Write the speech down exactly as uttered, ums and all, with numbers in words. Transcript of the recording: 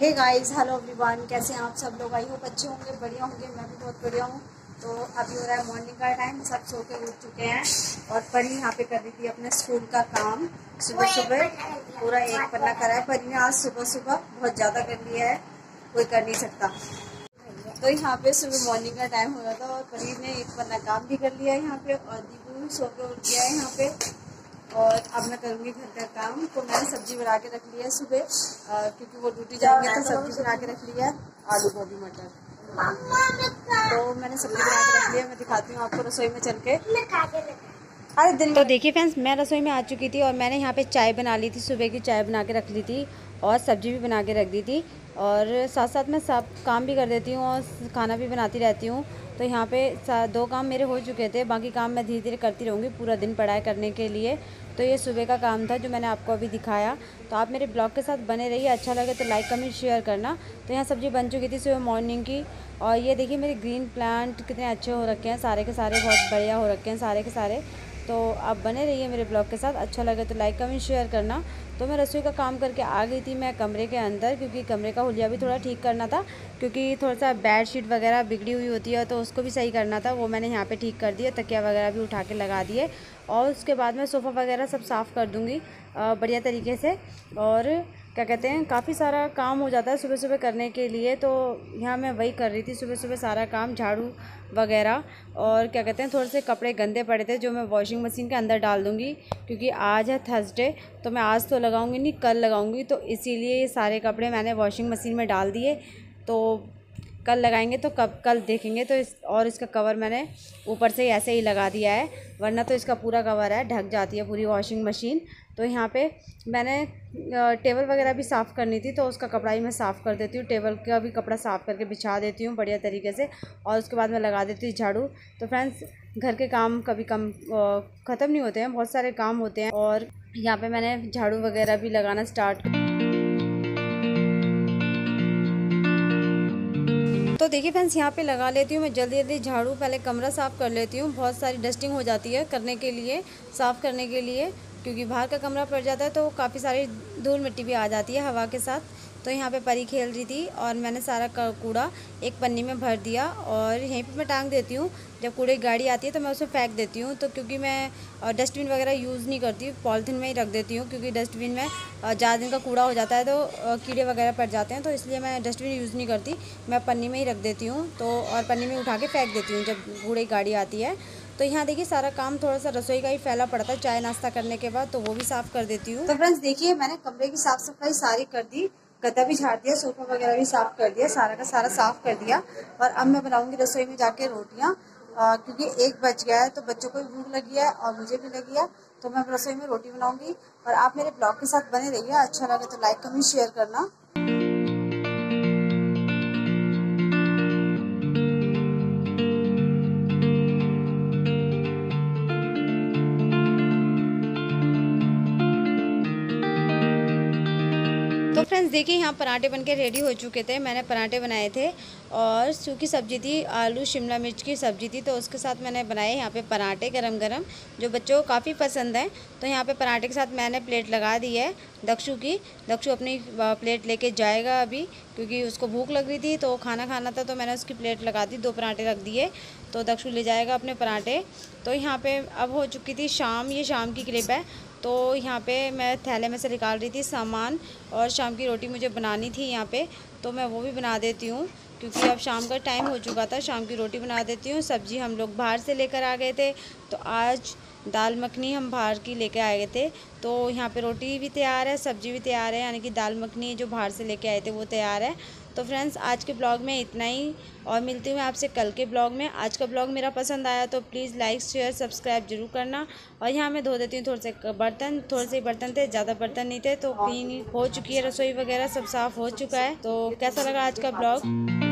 Hey guys, hello everyone, कैसे हैं आप सब लोग। आई होप अच्छे होंगे, बढ़िया होंगे। मैं भी बहुत बढ़िया हूँ। तो अभी हो रहा है मॉर्निंग का टाइम, सब सो के उठ चुके हैं और परी यहाँ पे कर रही थी अपने स्कूल का काम। सुबह सुबह पूरा एक पन्ना करा है परी ने आज। सुबह सुबह बहुत ज़्यादा कर लिया है, कोई कर नहीं सकता। तो यहाँ पे सुबह मॉर्निंग का टाइम हो रहा था और परी ने एक पन्ना काम भी कर लिया है यहाँ पे, और दीपू भी सो के उठ गया है यहाँ पे। और अब मैं करूँगी घर का काम। तो मैंने सब्जी बना के रख लिया है सुबह, क्योंकि वो ड्यूटी जाएंगे तो सब्जी बना के रख लिया है, आलू गोभी मटर। तो मैंने सब्जी बना के रख लिया, मैं दिखाती हूँ आपको रसोई में चल के। अरे दिन तो देखिए फ्रेंड्स, मैं रसोई में आ चुकी थी और मैंने यहाँ पे चाय बना ली थी, सुबह की चाय बना के रख ली थी और सब्जी भी बना के रख दी थी। और साथ साथ मैं सब काम भी कर देती हूँ और खाना भी बनाती रहती हूँ। तो यहाँ पे दो काम मेरे हो चुके थे, बाकी काम मैं धीरे धीरे करती रहूँगी पूरा दिन पढ़ाई करने के लिए। तो ये सुबह का काम था जो मैंने आपको अभी दिखाया। तो आप मेरे ब्लॉग के साथ बने रहिए, अच्छा लगे तो लाइक कमेंट शेयर करना। तो यहाँ सब्जी बन चुकी थी सुबह मॉर्निंग की। और ये देखिए मेरे ग्रीन प्लांट कितने अच्छे हो रखे हैं, सारे के सारे बहुत बढ़िया हो रखे हैं सारे के सारे। तो आप बने रहिए मेरे ब्लॉग के साथ, अच्छा लगे तो लाइक कमेंट शेयर करना। तो मैं रसोई का काम करके आ गई थी मैं कमरे के अंदर, क्योंकि कमरे का हुलिया भी थोड़ा ठीक करना था, क्योंकि थोड़ा सा बेड शीट वगैरह बिगड़ी हुई होती है तो उसको भी सही करना था। वो मैंने यहाँ पे ठीक कर दिया, तकिया वगैरह भी उठा के लगा दिए। और उसके बाद मैं सोफ़ा वगैरह सब साफ़ कर दूँगी बढ़िया तरीके से। और क्या कहते हैं, काफ़ी सारा काम हो जाता है सुबह सुबह करने के लिए। तो यहाँ मैं वही कर रही थी सुबह सुबह सारा काम, झाड़ू वगैरह। और क्या कहते हैं, थोड़े से कपड़े गंदे पड़े थे जो मैं वॉशिंग मशीन के अंदर डाल दूँगी, क्योंकि आज है थर्सडे तो मैं आज तो लगाऊंगी नहीं, कल लगाऊंगी। तो इसीलिए ये सारे कपड़े मैंने वॉशिंग मशीन में डाल दिए, तो कल लगाएंगे तो कब कल देखेंगे। तो इस और इसका कवर मैंने ऊपर से ऐसे ही लगा दिया है, वरना तो इसका पूरा कवर है, ढक जाती है पूरी वॉशिंग मशीन। तो यहाँ पे मैंने टेबल वगैरह भी साफ़ करनी थी, तो उसका कपड़ा ही मैं साफ़ कर देती हूँ। टेबल का भी कपड़ा साफ़ करके बिछा देती हूँ बढ़िया तरीके से, और उसके बाद मैं लगा देती हूँ झाड़ू। तो फ्रेंड्स, घर के काम कभी कम ख़त्म नहीं होते हैं, बहुत सारे काम होते हैं। और यहाँ पर मैंने झाड़ू वगैरह भी लगाना स्टार्ट। तो देखिए फ्रेंड्स, यहाँ पे लगा लेती हूँ मैं जल्दी जल्दी झाड़ू, पहले कमरा साफ़ कर लेती हूँ। बहुत सारी डस्टिंग हो जाती है करने के लिए, साफ़ करने के लिए, क्योंकि बाहर का कमरा पड़ जाता है तो काफ़ी सारी धूल मिट्टी भी आ जाती है हवा के साथ। तो यहाँ पे परी खेल रही थी और मैंने सारा कूड़ा एक पन्नी में भर दिया और यहीं पर मैं टांग देती हूँ। जब कूड़े की गाड़ी आती है तो मैं उसे फेंक देती हूँ। तो क्योंकि मैं डस्टबिन वगैरह यूज़ नहीं करती, पॉलिथीन में ही रख देती हूँ, क्योंकि डस्टबिन में ज़्यादा दिन का कूड़ा हो जाता है तो कीड़े वगैरह पड़ जाते हैं। तो इसलिए मैं डस्टबिन यूज़ नहीं करती, मैं पन्नी में ही रख देती हूँ। तो और पन्नी में उठा के फेंक देती हूँ जब कूड़े की गाड़ी आती है। तो यहाँ देखिए सारा काम थोड़ा सा रसोई का ही फैला पड़ता है चाय नाश्ता करने के बाद, तो वो भी साफ़ कर देती हूँ। तो फ्रेंड्स देखिए, मैंने कमरे की साफ़ सफाई सारी कर दी, गद्दा भी झाड़ दिया, सोफा वगैरह भी साफ़ कर दिया, सारा का सारा साफ़ कर दिया। और अब मैं बनाऊंगी रसोई में जाके रोटियाँ, क्योंकि एक बज गया है तो बच्चों को भी भूख लगी है और मुझे भी लगी है। तो मैं रसोई में रोटी बनाऊंगी और आप मेरे ब्लॉग के साथ बने रहिए, अच्छा लगे तो लाइक कमेंट शेयर करना। तो फ्रेंड्स देखिए, यहाँ पराठे बनके रेडी हो चुके थे। मैंने पराठे बनाए थे और सूखी सब्जी थी, आलू शिमला मिर्च की सब्जी थी, तो उसके साथ मैंने बनाए यहाँ पे पराठे गरम गरम, जो बच्चों को काफ़ी पसंद हैं। तो यहाँ पे पराठे के साथ मैंने प्लेट लगा दी है दक्षु की। दक्षु अपनी प्लेट लेके जाएगा अभी, क्योंकि उसको भूख लग रही थी तो खाना खाना था, तो मैंने उसकी प्लेट लगा दी, दो पराठे रख दिए, तो दक्षु ले जाएगा अपने पराठे। तो यहाँ पे अब हो चुकी थी शाम, ये शाम की क्लिप है। तो यहाँ पे मैं थैले में से निकाल रही थी सामान, और शाम की रोटी मुझे बनानी थी यहाँ पे, तो मैं वो भी बना देती हूँ, क्योंकि अब शाम का टाइम हो चुका था। शाम की रोटी बना देती हूँ। सब्ज़ी हम लोग बाहर से लेकर आ गए थे, तो आज दाल मखनी हम बाहर की लेकर आए थे। तो यहाँ पे रोटी भी तैयार है, सब्ज़ी भी तैयार है, यानी कि दाल मखनी जो बाहर से लेके आए थे वो तैयार है। तो फ्रेंड्स, आज के ब्लॉग में इतना ही, और मिलती हूँ मैं आपसे कल के ब्लॉग में। आज का ब्लॉग मेरा पसंद आया तो प्लीज़ लाइक शेयर सब्सक्राइब जरूर करना। और यहाँ मैं धो देती हूँ थोड़े से बर्तन, थोड़े से बर्तन थे, ज़्यादा बर्तन नहीं थे। तो क्लीन हो चुकी है रसोई वगैरह, सब साफ़ हो चुका है। तो कैसा लगा आज का ब्लॉग?